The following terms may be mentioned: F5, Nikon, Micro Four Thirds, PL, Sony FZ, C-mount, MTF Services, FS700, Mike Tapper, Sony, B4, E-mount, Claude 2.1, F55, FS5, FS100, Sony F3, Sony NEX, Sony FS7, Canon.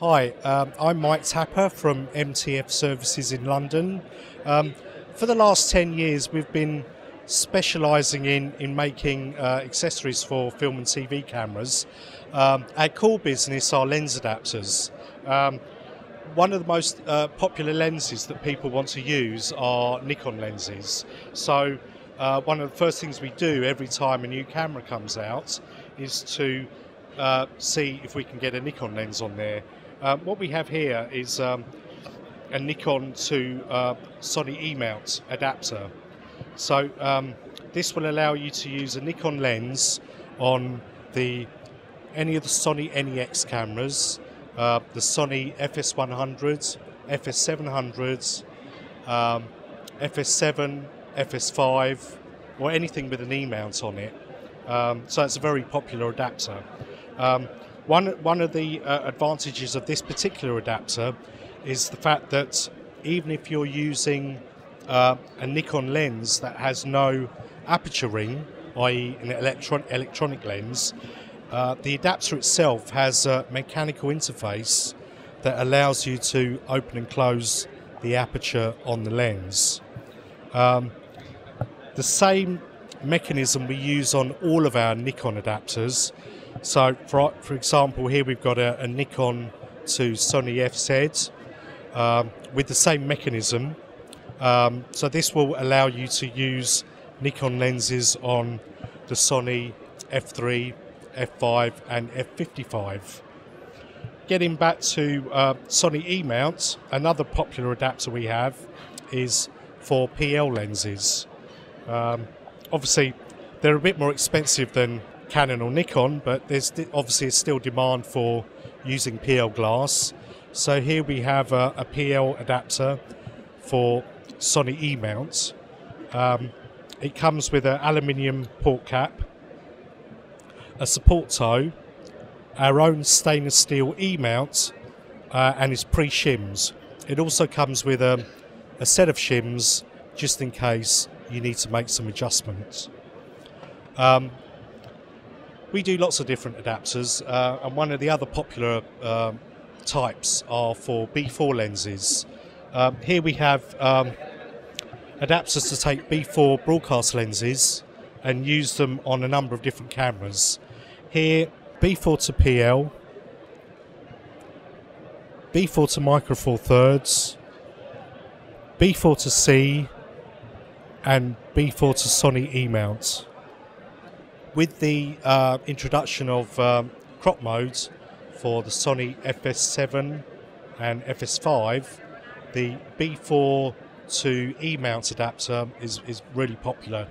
Hi, I'm Mike Tapper from MTF Services in London. For the last 10 years we've been specialising in making accessories for film and TV cameras. Our core business are lens adapters. One of the most popular lenses that people want to use are Nikon lenses. So one of the first things we do every time a new camera comes out is to see if we can get a Nikon lens on there. What we have here is a Nikon to Sony E-mount adapter. So this will allow you to use a Nikon lens on any of the Sony NEX cameras, the Sony FS100, FS700, FS7, FS5, or anything with an E-mount on it. So it's a very popular adapter. One of the advantages of this particular adapter is the fact that even if you're using a Nikon lens that has no aperture ring, i.e. an electronic lens, the adapter itself has a mechanical interface that allows you to open and close the aperture on the lens. The same mechanism we use on all of our Nikon adapters. So for example, here we've got a Nikon to Sony FZ with the same mechanism. So this will allow you to use Nikon lenses on the Sony F3, F5 and F55. Getting back to Sony E-mount, another popular adapter we have is for PL lenses. Obviously they're a bit more expensive than Canon or Nikon, but there's obviously still demand for using PL glass. So here we have a PL adapter for Sony E-mount. It comes with an aluminium port cap, a support toe, our own stainless steel E-mount, and it's pre-shims. It also comes with a set of shims just in case you need to make some adjustments. We do lots of different adapters, and one of the other popular types are for B4 lenses. Here we have adapters to take B4 broadcast lenses and use them on a number of different cameras. Here, B4 to PL, B4 to Micro Four Thirds, B4 to C, and B4 to Sony E-mount. With the introduction of crop modes for the Sony FS7 and FS5, the B4 to E-mount adapter is really popular.